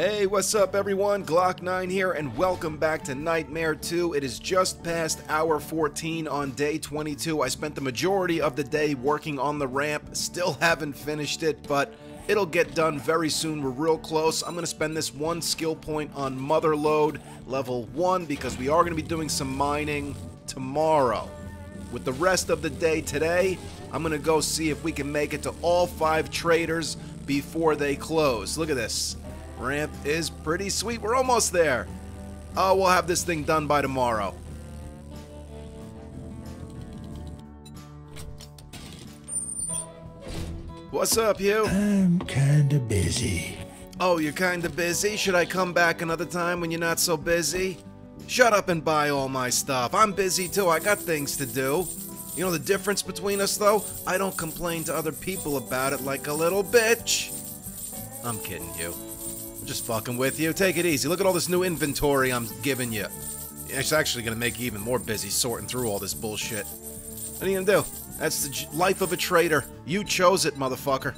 Hey, what's up everyone? Glock9 here and welcome back to Nightmare 2. It is just past hour 14 on day 22. I spent the majority of the day working on the ramp, still haven't finished it, but it'll get done very soon. We're real close. I'm going to spend this one skill point on Motherlode level 1 because we are going to be doing some mining tomorrow. With the rest of the day today, I'm going to go see if we can make it to all 5 traders before they close. Look at this. Ramp is pretty sweet. We're almost there. Oh, we'll have this thing done by tomorrow. What's up, Hugh? I'm kinda busy. Oh, you're kinda busy? Should I come back another time when you're not so busy? Shut up and buy all my stuff. I'm busy too. I got things to do. You know the difference between us, though? I don't complain to other people about it like a little bitch. I'm kidding you. Just fucking with you. Take it easy. Look at all this new inventory I'm giving you. It's actually gonna make you even more busy sorting through all this bullshit. What are you gonna do? That's the life of a trader. You chose it, motherfucker.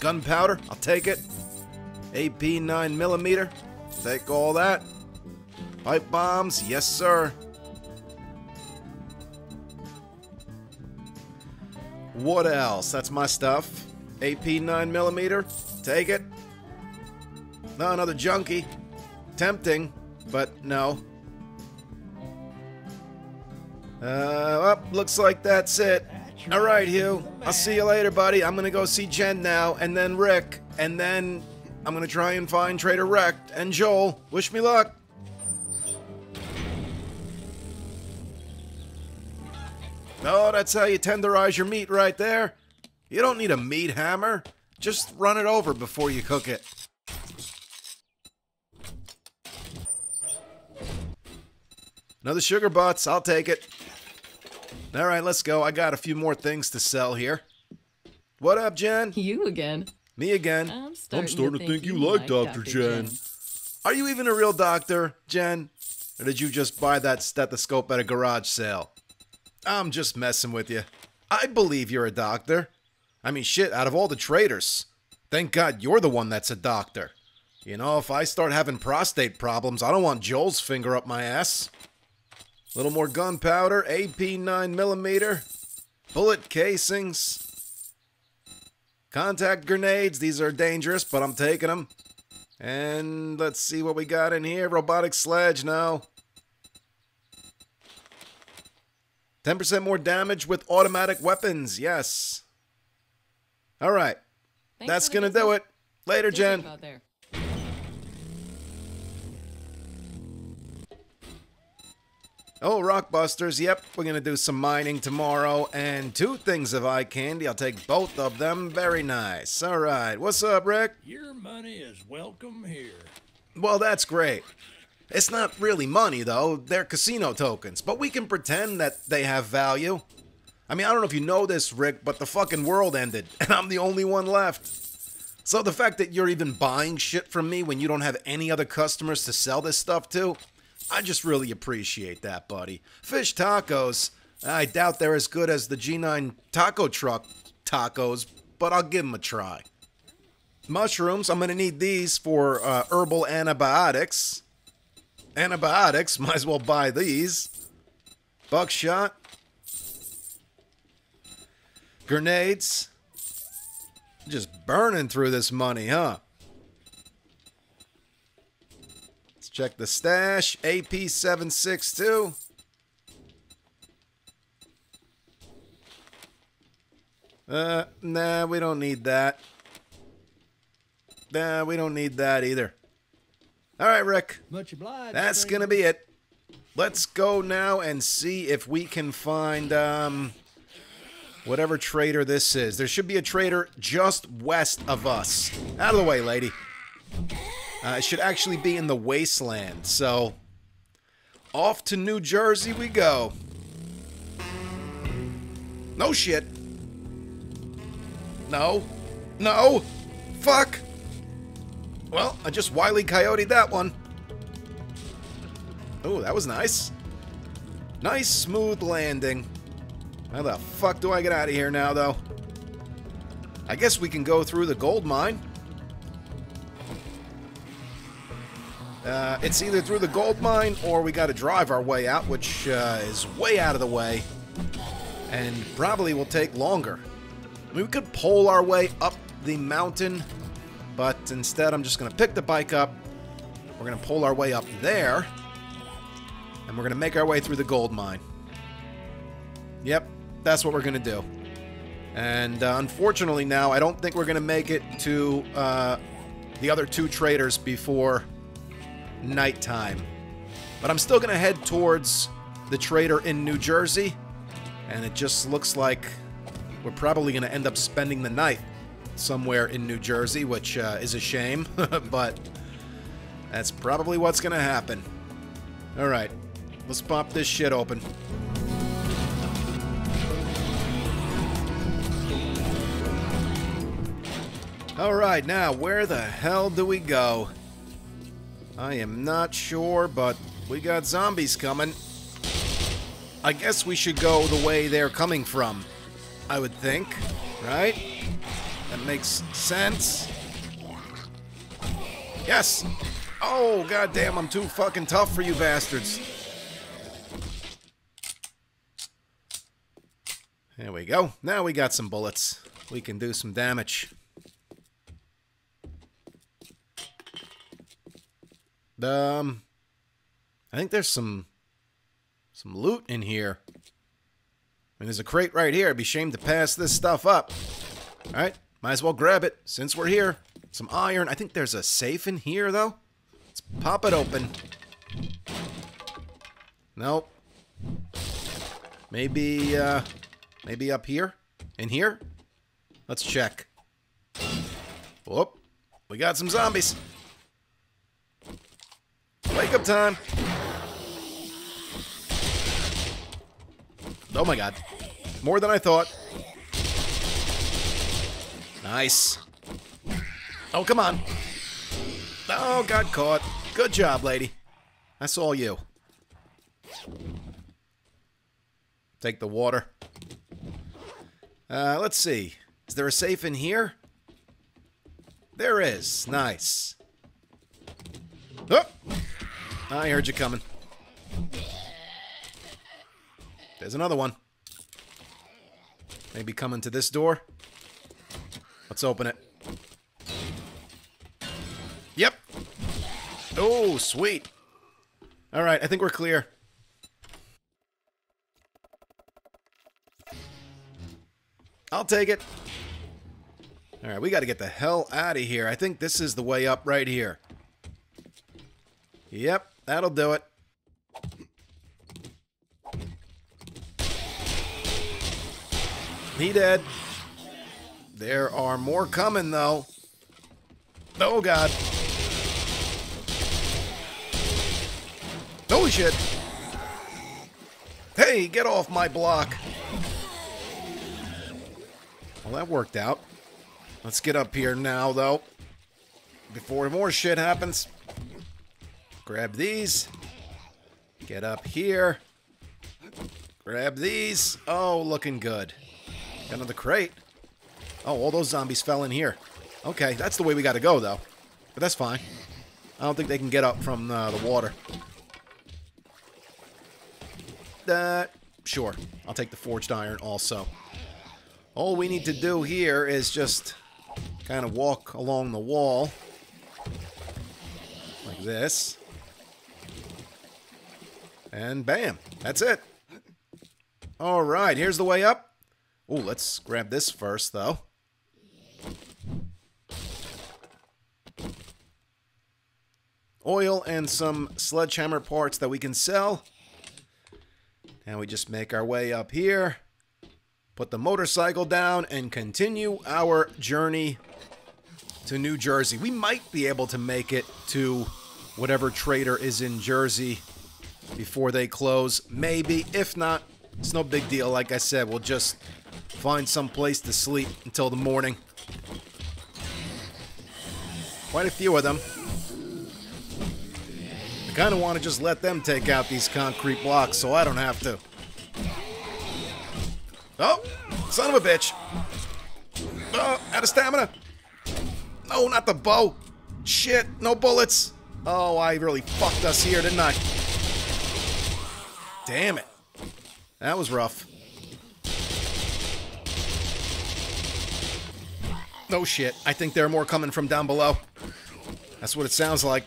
Gunpowder? I'll take it. AP 9mm. Take all that. Pipe bombs? Yes, sir. What else? That's my stuff. AP 9mm. Take it. No, another junkie. Tempting, but no. Well, looks like that's it. Alright, Hugh. I'll see you later, buddy. I'm gonna go see Jen now, and then Rick, and then I'm gonna try and find Trader Wrecked and Joel. Wish me luck. Oh, that's how you tenderize your meat right there. You don't need a meat hammer. Just run it over before you cook it. Another sugar butts, I'll take it. Alright, let's go. I got a few more things to sell here. What up, Jen? You again. Me again. I'm starting to think you like Dr. Jen. Are you even a real doctor, Jen? Or did you just buy that stethoscope at a garage sale? I'm just messing with you. I believe you're a doctor. I mean, shit, out of all the traders, thank God you're the one that's a doctor. You know, if I start having prostate problems, I don't want Joel's finger up my ass. A little more gunpowder, AP 9mm, bullet casings, contact grenades. These are dangerous, but I'm taking them. And let's see what we got in here. Robotic sledge, no. 10% more damage with automatic weapons, yes. All right, that's gonna do it. Later, Jen. Oh, Rockbusters, yep, we're gonna do some mining tomorrow, and 2 things of eye candy. I'll take both of them, very nice. Alright, what's up, Rick? Your money is welcome here. Well, that's great. It's not really money, though, they're casino tokens, but we can pretend that they have value. I mean, I don't know if you know this, Rick, but the fucking world ended, and I'm the only one left. So the fact that you're even buying shit from me when you don't have any other customers to sell this stuff to, I just really appreciate that, buddy. Fish tacos, I doubt they're as good as the G9 taco truck tacos, but I'll give them a try. Mushrooms, I'm going to need these for herbal antibiotics. Antibiotics, might as well buy these. Buckshot. Grenades. Just burning through this money, huh? Check the stash, AP 762. Nah, we don't need that. Nah, we don't need that either. All right, Rick. Much obliged. That's gonna be it. Let's go now and see if we can find whatever trader this is. There should be a trader just west of us. Out of the way, lady. It should actually be in the wasteland, so off to New Jersey we go. No shit. No. No. Fuck. Well, I just Wile E. Coyote'd that one. Oh, that was nice. Nice, smooth landing. How the fuck do I get out of here now, though? I guess we can go through the gold mine. It's either through the gold mine or we gotta drive our way out, which is way out of the way and probably will take longer. I mean, we could pole our way up the mountain, but instead I'm just gonna pick the bike up, we're gonna pole our way up there, and we're gonna make our way through the gold mine. Yep, that's what we're gonna do. And unfortunately now, I don't think we're gonna make it to the other two traders before nighttime. But I'm still gonna head towards the trader in New Jersey, and it just looks like we're probably gonna end up spending the night somewhere in New Jersey, which is a shame, but that's probably what's gonna happen. All right, let's pop this shit open. All right, now where the hell do we go? I am not sure, but we got zombies coming. I guess we should go the way they're coming from, I would think, right? That makes sense. Yes! Oh, goddamn, I'm too fucking tough for you bastards. There we go. Now we got some bullets. We can do some damage. I think there's some loot in here. I mean, there's a crate right here. It'd be shame to pass this stuff up. All right, might as well grab it since we're here. Some iron. I think there's a safe in here, though. Let's pop it open. Nope. Maybe, maybe up here? In here? Let's check. Whoop. We got some zombies. Wake up time! Oh my god. More than I thought. Nice. Oh, come on. Oh, got caught. Good job, lady. I saw you. Take the water. Let's see. Is there a safe in here? There is. Nice. Oh! I heard you coming. There's another one. Maybe coming to this door. Let's open it. Yep. Oh, sweet. All right, I think we're clear. I'll take it. All right, we got to get the hell out of here. I think this is the way up right here. Yep. That'll do it. He dead. There are more coming, though. Oh, God. Holy shit. Hey, get off my block. Well, that worked out. Let's get up here now, though, before more shit happens. Grab these. Get up here. Grab these. Oh, looking good. Got another crate. Oh, all those zombies fell in here. Okay, that's the way we gotta go, though. But that's fine. I don't think they can get up from the water. Sure. I'll take the forged iron also. All we need to do here is just kind of walk along the wall. Like this. And bam, that's it. All right, here's the way up. Oh, let's grab this first, though. Oil and some sledgehammer parts that we can sell. And we just make our way up here, put the motorcycle down, and continue our journey to New Jersey. We might be able to make it to whatever trader is in Jersey before they close. Maybe. If not, it's no big deal. Like I said, we'll just find some place to sleep until the morning. Quite a few of them. I kind of want to just let them take out these concrete blocks so I don't have to. Oh, son of a bitch. Oh, out of stamina. No, not the bow. Shit, no bullets. Oh, I really fucked us here, didn't I? Damn it. That was rough. Oh shit, I think there are more coming from down below. That's what it sounds like.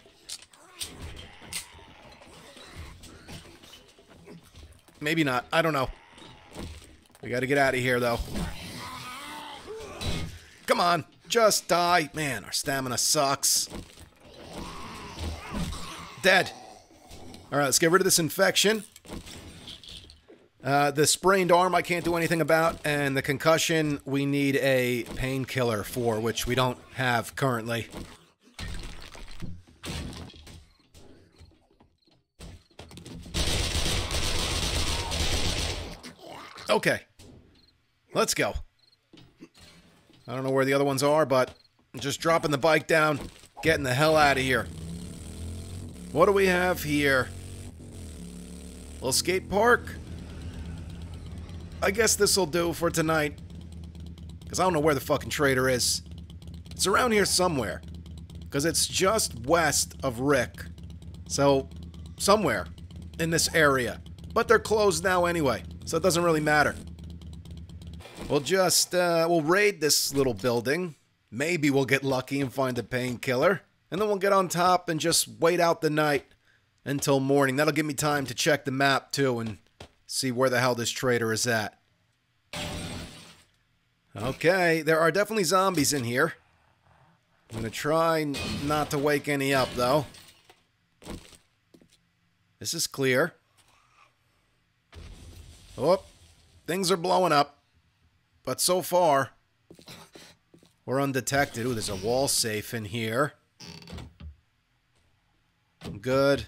Maybe not, I don't know. We gotta get out of here though. Come on, just die. Man, our stamina sucks. Dead. Alright, let's get rid of this infection. The sprained arm I can't do anything about, and the concussion we need a painkiller for, which we don't have currently. Okay. Let's go. I don't know where the other ones are, but I'm just dropping the bike down, getting the hell out of here. What do we have here? Little skate park? I guess this'll do for tonight. Because I don't know where the fucking trader is. It's around here somewhere. Because it's just west of Rick. So, somewhere in this area. But they're closed now anyway, so it doesn't really matter. We'll just, we'll raid this little building. Maybe we'll get lucky and find a painkiller. And then we'll get on top and just wait out the night until morning. That'll give me time to check the map too and see where the hell this trader is at. Okay, there are definitely zombies in here. I'm gonna try not to wake any up, though. This is clear. Oh, things are blowing up. But so far, we're undetected. Ooh, there's a wall safe in here. I'm good.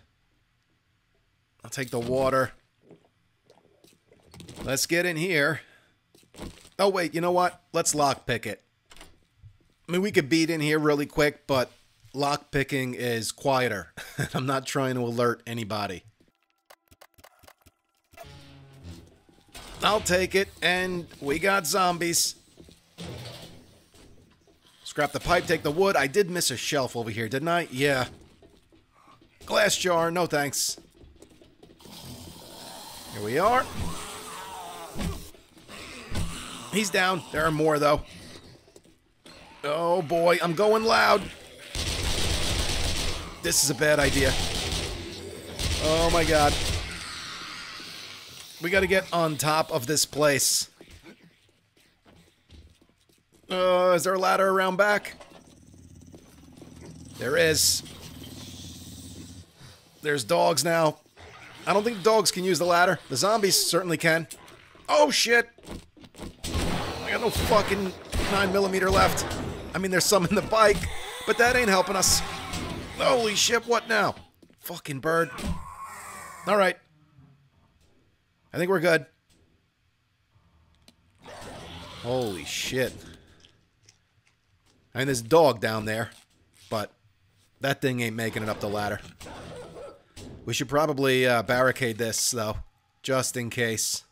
I'll take the water. Let's get in here. Oh, wait, you know what? Let's lockpick it. I mean, we could beat in here really quick, but lockpicking is quieter. I'm not trying to alert anybody. I'll take it, and we got zombies. Scrap the pipe, take the wood. I did miss a shelf over here, didn't I? Yeah. Glass jar, no thanks. Here we are. He's down. There are more, though. Oh, boy. I'm going loud. This is a bad idea. Oh, my God. We gotta get on top of this place. Is there a ladder around back? There is. There's dogs now. I don't think dogs can use the ladder. The zombies certainly can. Oh, shit! I got no fucking 9mm left. I mean, there's some in the bike, but that ain't helping us. Holy shit, what now? Fucking bird. Alright. I think we're good. Holy shit. I mean, there's a dog down there, but that thing ain't making it up the ladder. We should probably barricade this, though, just in case.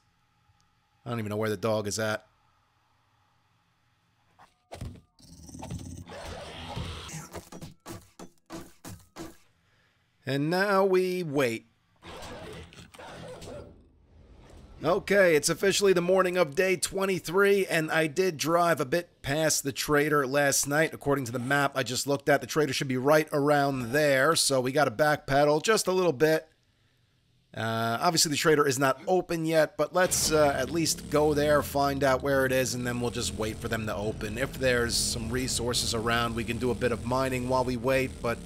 I don't even know where the dog is at. And now we wait. Okay, it's officially the morning of day 23, and I did drive a bit past the trader last night. According to the map I just looked at, the trader should be right around there, so we got to backpedal just a little bit. Obviously, the trader is not open yet, but let's at least go there, find out where it is, and then we'll just wait for them to open. If there's some resources around, we can do a bit of mining while we wait, but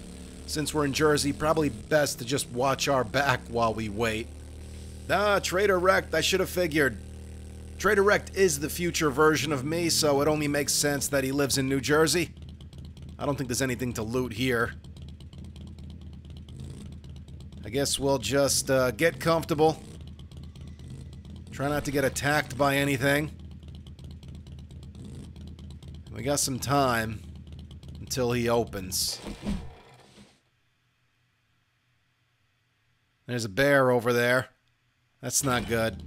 since we're in Jersey, probably best to just watch our back while we wait. Ah, Trader Wrecked, I should have figured. Trader Wrecked is the future version of me, so it only makes sense that he lives in New Jersey. I don't think there's anything to loot here. I guess we'll just get comfortable. Try not to get attacked by anything. We got some time until he opens. There's a bear over there. That's not good.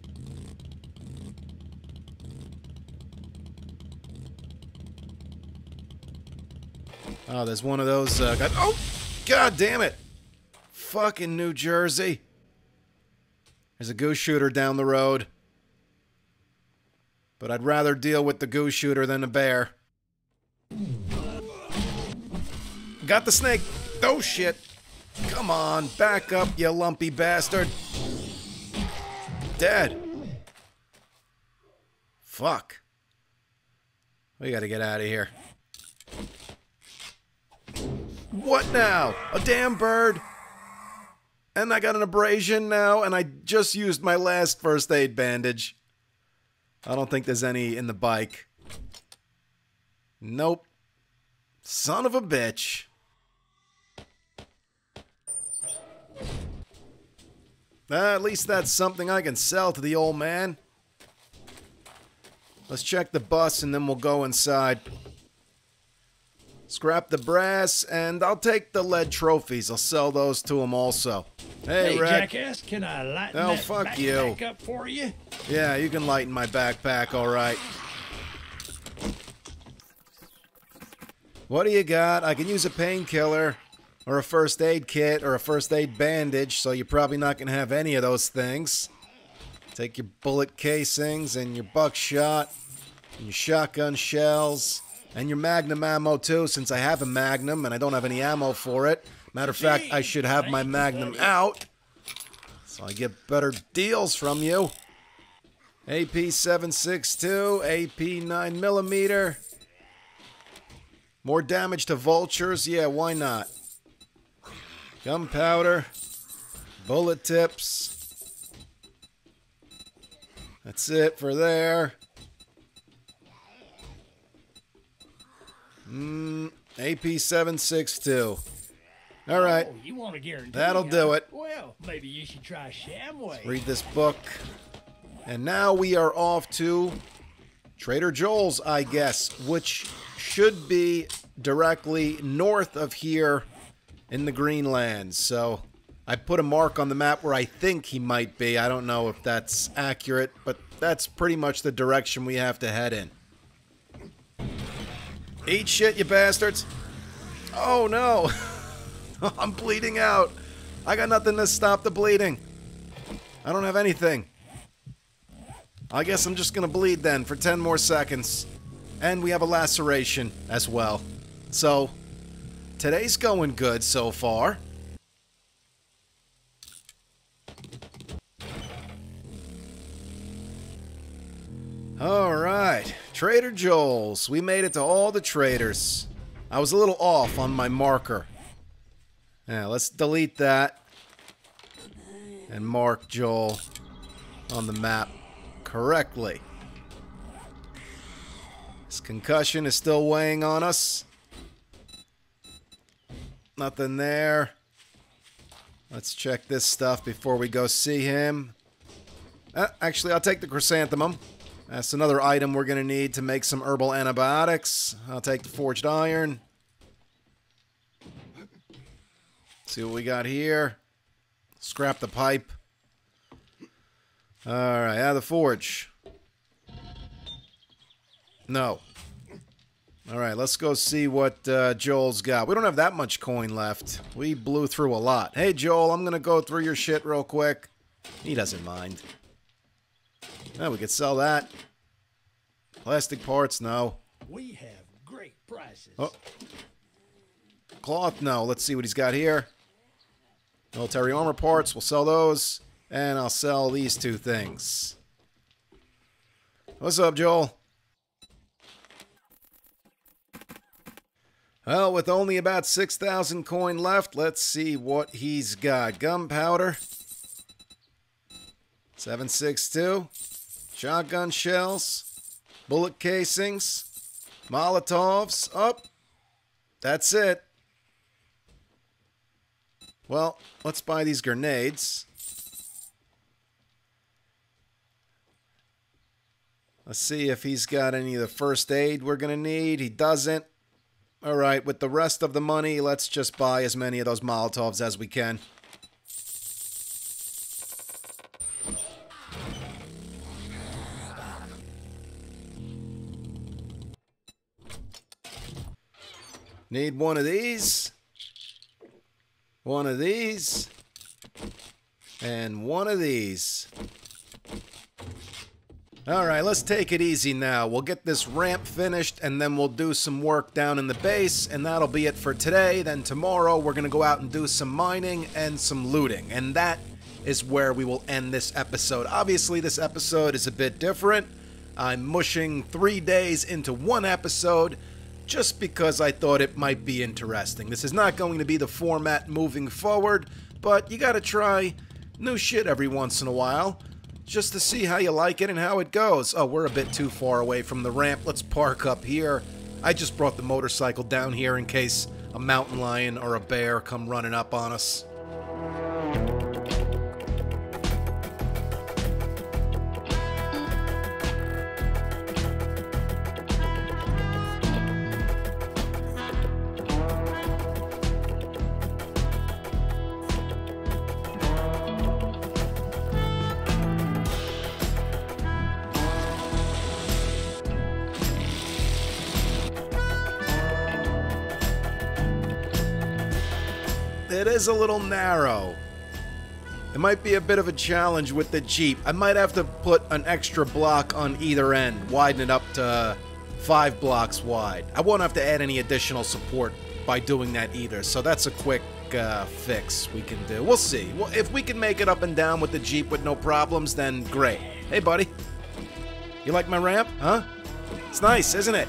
Oh, there's one of those. Oh, god damn it! Fucking New Jersey. There's a goose shooter down the road. But I'd rather deal with the goose shooter than the bear. Got the snake. Oh shit. Come on, back up, you lumpy bastard. Dead. Fuck. We gotta get out of here. What now? A damn bird. And I got an abrasion now, and I just used my last first aid bandage. I don't think there's any in the bike. Nope. Son of a bitch. At least that's something I can sell to the old man. Let's check the bus and then we'll go inside. Scrap the brass, and I'll take the lead trophies. I'll sell those to him also. Hey, Wreck. Jackass, can I lighten that backpack up for you? Yeah, you can lighten my backpack, all right. What do you got? I can use a painkiller, or a first aid kit, or a first aid bandage, so you're probably not going to have any of those things. Take your bullet casings, and your buckshot, and your shotgun shells, and your magnum ammo too, since I have a magnum, and I don't have any ammo for it. Matter of fact, I should have my magnum out, so I get better deals from you. AP 7.62, AP 9mm. More damage to vultures? Yeah, why not? Gunpowder, bullet tips. That's it for there. AP 7.62. All right. Oh, you want to guarantee that'll do it. Well, maybe you should try Shamway. Let's read this book. And now we are off to Trader Joel's, I guess, which should be directly north of here. In the Greenlands, so I put a mark on the map where I think he might be. I don't know if that's accurate, but that's pretty much the direction we have to head in. Eat shit, you bastards. Oh no. I'm bleeding out. I got nothing to stop the bleeding. I don't have anything. I guess I'm just gonna bleed then for 10 more seconds. And we have a laceration as well. So today's going good so far. All right, Trader Joel's. We made it to all the traders. I was a little off on my marker. Yeah, let's delete that. And mark Joel on the map correctly. This concussion is still weighing on us. Nothing there. Let's check this stuff before we go see him. Actually, I'll take the chrysanthemum. That's another item we're going to need to make some herbal antibiotics. I'll take the forged iron. See what we got here. Scrap the pipe. Alright, out of the forge. No. All right, let's go see what Joel's got. We don't have that much coin left. We blew through a lot. Hey, Joel, I'm going to go through your shit real quick. He doesn't mind. Well, we could sell that. Plastic parts, no. We have great prices. Oh. Cloth, no. Let's see what he's got here. Military armor parts, we'll sell those. And I'll sell these two things. What's up, Joel? Well, with only about 6,000 coin left, let's see what he's got. Gunpowder. 7.62. Shotgun shells. Bullet casings. Molotovs. Up. That's it. Well, let's buy these grenades. Let's see if he's got any of the first aid we're going to need. He doesn't. All right, with the rest of the money, let's just buy as many of those Molotovs as we can. Need one of these. One of these. And one of these. Alright, let's take it easy now. We'll get this ramp finished, and then we'll do some work down in the base, and that'll be it for today. Then tomorrow, we're gonna go out and do some mining and some looting, and that is where we will end this episode. Obviously, this episode is a bit different. I'm mushing 3 days into one episode, just because I thought it might be interesting. This is not going to be the format moving forward, but you gotta try new shit every once in a while, just to see how you like it and how it goes. Oh, we're a bit too far away from the ramp. Let's park up here. I just brought the motorcycle down here in case a mountain lion or a bear come running up on us. It is a little narrow. It might be a bit of a challenge with the Jeep. I might have to put an extra block on either end, widen it up to 5 blocks wide. I won't have to add any additional support by doing that either, so that's a quick fix we can do. We'll see. Well, if we can make it up and down with the Jeep with no problems, then great. Hey, buddy. You like my ramp? Huh? It's nice, isn't it?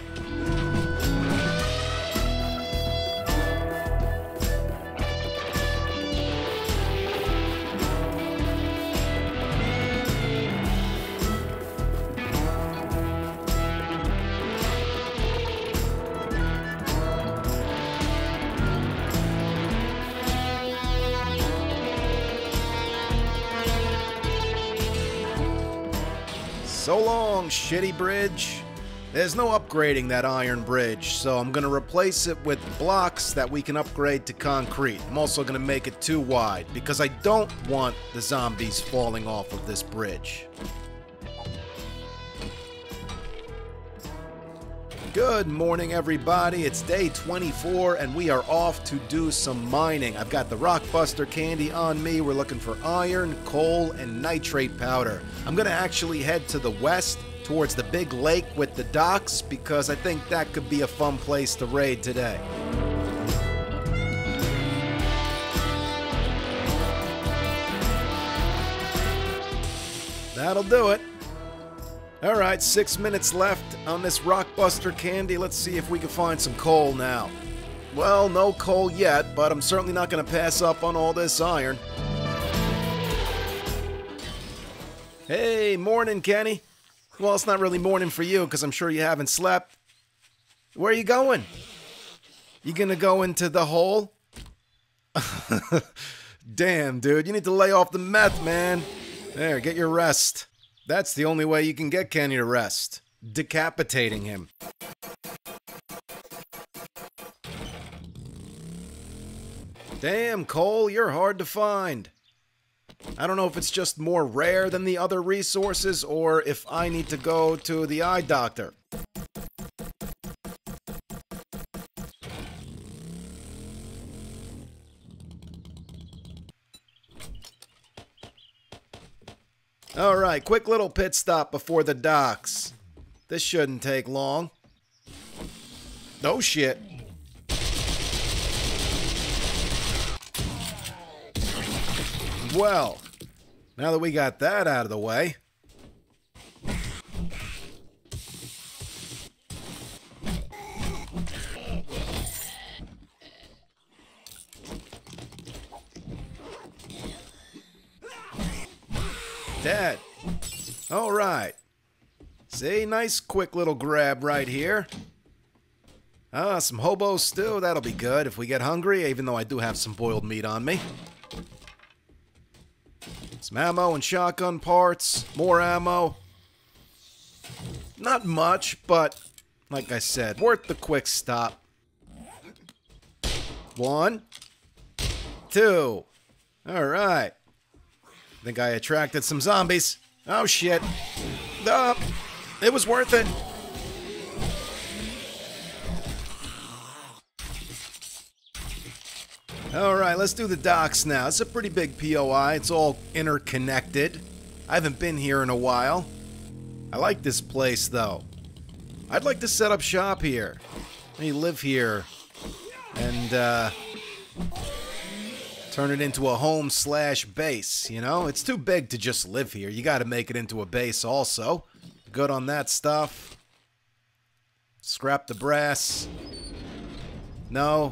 So long, shitty bridge. There's no upgrading that iron bridge, so I'm gonna replace it with blocks that we can upgrade to concrete. I'm also gonna make it too wide, because I don't want the zombies falling off of this bridge. Good morning, everybody. It's day 24, and we are off to do some mining. I've got the Rockbuster candy on me. We're looking for iron, coal, and nitrate powder. I'm gonna actually head to the west towards the big lake with the docks, because I think that could be a fun place to raid today. That'll do it. Alright, 6 minutes left on this Rockbuster candy. Let's see if we can find some coal now. Well, no coal yet, but I'm certainly not going to pass up on all this iron. Hey, morning, Kenny. Well, it's not really morning for you, because I'm sure you haven't slept. Where are you going? You going to go into the hole? Damn, dude, you need to lay off the meth, man. There, get your rest. That's the only way you can get Kenny to rest. Decapitating him. Damn, Cole, you're hard to find. I don't know if it's just more rare than the other resources, or if I need to go to the eye doctor. Alright, quick little pit stop before the docks. This shouldn't take long. No shit. Well, now that we got that out of the way. Dead. All right. See, nice quick little grab right here. Ah, some hobo stew. That'll be good if we get hungry, even though I do have some boiled meat on me. Some ammo and shotgun parts. More ammo. Not much, but like I said, worth the quick stop. 1, 2. All right. I think I attracted some zombies. Oh shit. Oh, it was worth it. All right, let's do the docks now. It's a pretty big POI. It's all interconnected. I haven't been here in a while. I like this place, though. I'd like to set up shop here. I live here and turn it into a home slash base, you know? It's too big to just live here. You got to make it into a base also. Good on that stuff. Scrap the brass. No.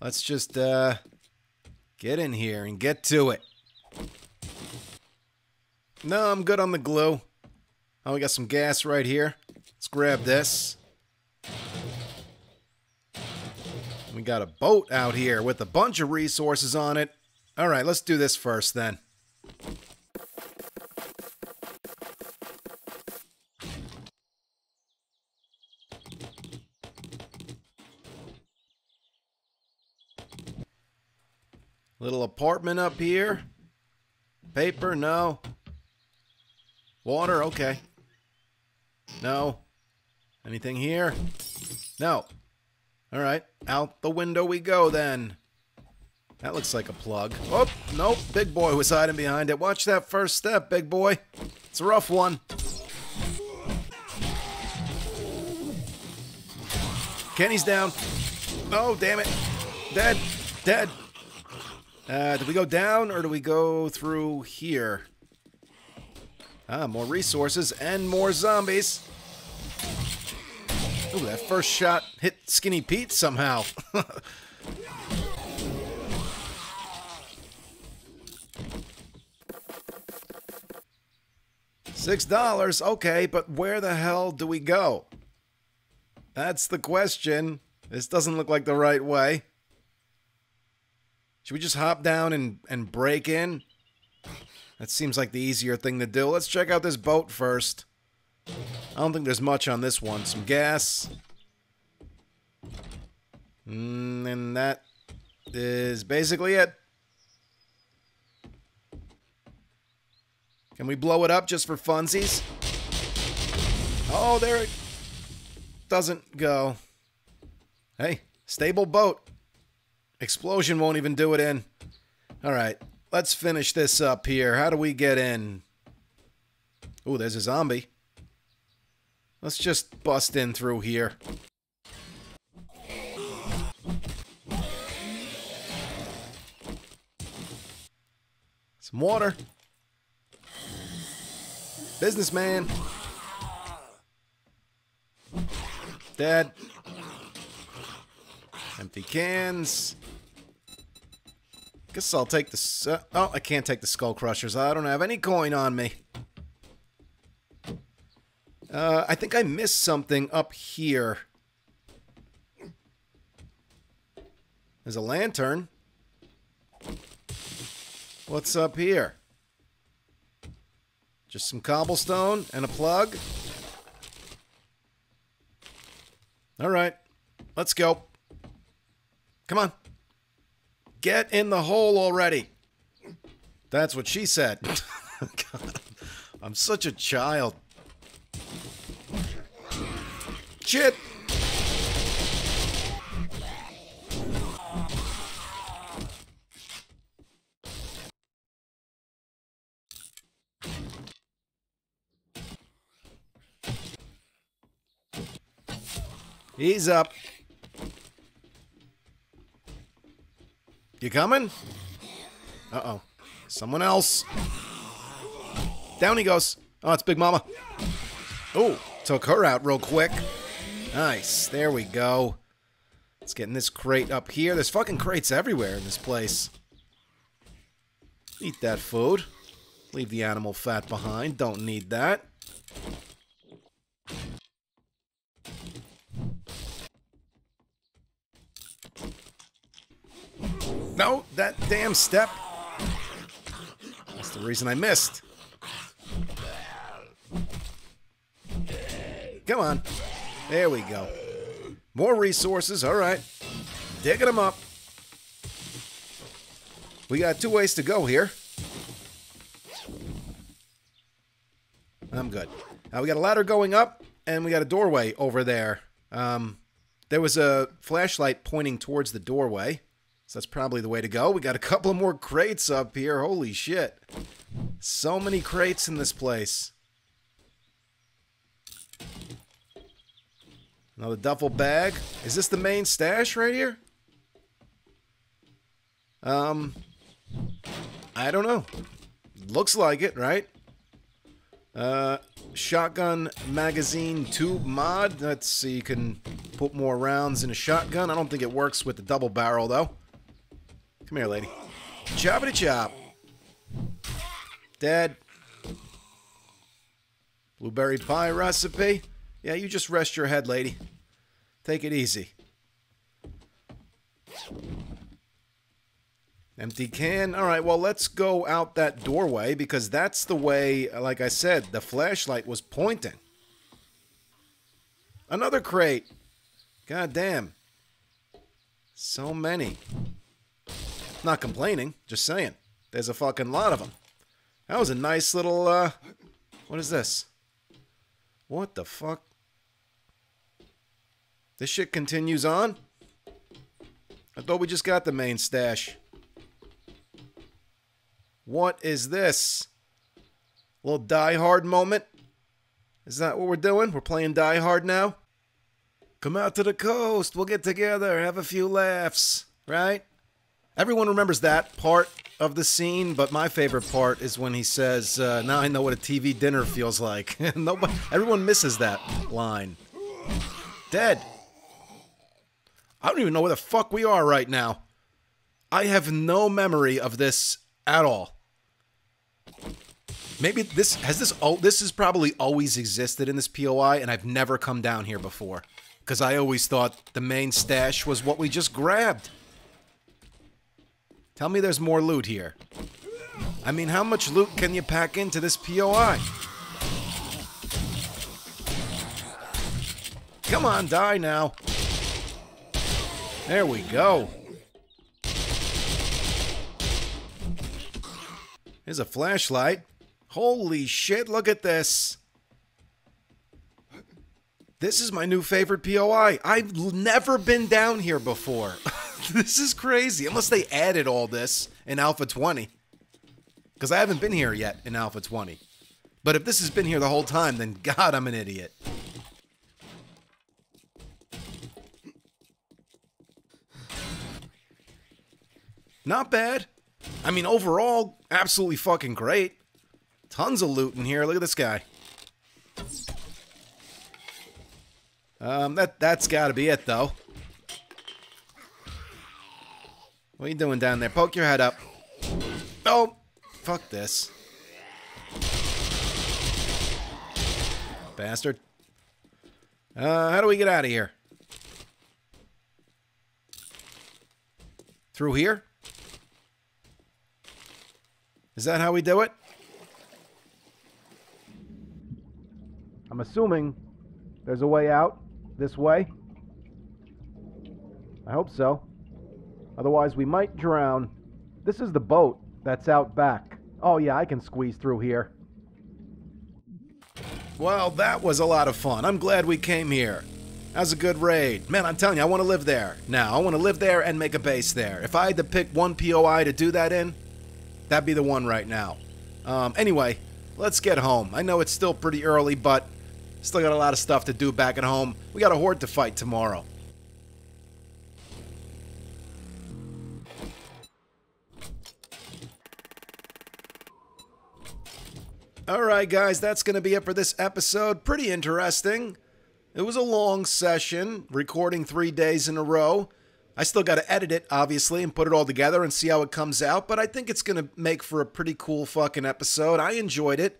Let's just get in here and get to it. No, I'm good on the glue. Oh, we got some gas right here. Let's grab this. We got a boat out here with a bunch of resources on it. All right, let's do this first then. Little apartment up here. Paper, no. Water, okay. No. Anything here? No. All right, out the window we go then. That looks like a plug. Oh, nope, big boy was hiding behind it. Watch that first step, big boy. It's a rough one. Kenny's down. Oh, damn it. Dead, dead. Do we go down or do we go through here? Ah, more resources and more zombies. Ooh, that first shot hit Skinny Pete somehow. $6, okay, but where the hell do we go? That's the question. This doesn't look like the right way. Should we just hop down and break in? That seems like the easier thing to do. Let's check out this boat first. I don't think there's much on this one. Some gas. And that is basically it. Can we blow it up just for funsies? Oh, there it doesn't go. Hey, stable boat. Explosion won't even do it in. All right, let's finish this up here. How do we get in? Ooh, there's a zombie. Let's just bust in through here. Some water. Businessman. Dead. Empty cans. Guess I'll take the... oh, I can't take the Skull Crushers. I don't have any coin on me. I think I missed something up here. There's a lantern. What's up here? Just some cobblestone and a plug. All right, let's go. Come on. Get in the hole already. That's what she said. God, I'm such a child. Shit! He's up. You coming? Uh-oh. Someone else. Down he goes. Oh, it's Big Mama. Oh, took her out real quick. Nice. There we go. Let's get in this crate up here. There's fucking crates everywhere in this place. Eat that food. Leave the animal fat behind. Don't need that. No, that damn step. That's the reason I missed. Come on. There we go. More resources. All right. Digging them up. We got two ways to go here. I'm good. Now we got a ladder going up, and we got a doorway over there. There was a flashlight pointing towards the doorway, so that's probably the way to go. We got a couple of more crates up here. Holy shit. So many crates in this place. Another duffel bag. Is this the main stash right here? I don't know. Looks like it, right? Shotgun magazine tube mod. Let's see, you can put more rounds in a shotgun. I don't think it works with the double barrel, though. Come here, lady. Choppity chop. Dead. Blueberry pie recipe. Yeah, you just rest your head, lady. Take it easy. Empty can. All right, well, let's go out that doorway because that's the way, like I said, the flashlight was pointing. Another crate. God damn. So many. Not complaining, just saying. There's a fucking lot of them. That was a nice little, what is this? What the fuck? This shit continues on? I thought we just got the main stash. What is this? A little Die Hard moment? Is that what we're doing? We're playing Die Hard now? Come out to the coast, we'll get together, have a few laughs, right? Everyone remembers that part of the scene, but my favorite part is when he says, now I know what a TV dinner feels like. Nobody, everyone misses that line. Dead. I don't even know where the fuck we are right now. I have no memory of this at all. Maybe this has this. Oh, this has probably always existed in this POI, and I've never come down here before because I always thought the main stash was what we just grabbed. Tell me there's more loot here. I mean, how much loot can you pack into this POI? Come on, die now. There we go. Here's a flashlight. Holy shit, look at this. This is my new favorite POI. I've never been down here before. This is crazy. Unless they added all this in Alpha 20. Because I haven't been here yet in Alpha 20. But if this has been here the whole time, then God, I'm an idiot. Not bad. I mean, overall, absolutely fucking great. Tons of loot in here. Look at this guy. That's gotta be it, though. What are you doing down there? Poke your head up. Oh! Fuck this. Bastard. How do we get out of here? Through here? Is that how we do it? I'm assuming there's a way out this way. I hope so. Otherwise, we might drown. This is the boat that's out back. Oh, yeah, I can squeeze through here. Well, that was a lot of fun. I'm glad we came here. That was a good raid. Man, I'm telling you, I want to live there. Now, I want to live there and make a base there. If I had to pick one POI to do that in, that'd be the one right now. Anyway, let's get home. I know it's still pretty early, but still got a lot of stuff to do back at home. We got a horde to fight tomorrow. Alright guys, that's going to be it for this episode. Pretty interesting. It was a long session, recording 3 days in a row. I still got to edit it, obviously, and put it all together and see how it comes out, but I think it's going to make for a pretty cool fucking episode. I enjoyed it.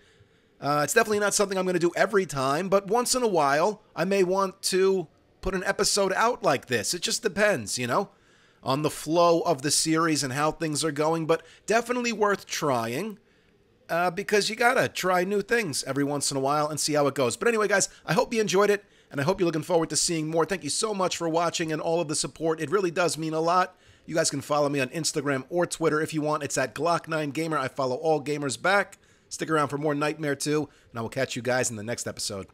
It's definitely not something I'm going to do every time, but once in a while, I may want to put an episode out like this. It just depends, you know, on the flow of the series and how things are going, but definitely worth trying. Because you gotta try new things every once in a while and see how it goes. But anyway, guys, I hope you enjoyed it, and I hope you're looking forward to seeing more. Thank you so much for watching and all of the support. It really does mean a lot. You guys can follow me on Instagram or Twitter if you want. It's at Glock9Gamer. I follow all gamers back. Stick around for more Nightmare 2, and I will catch you guys in the next episode.